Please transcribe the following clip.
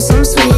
some sweet.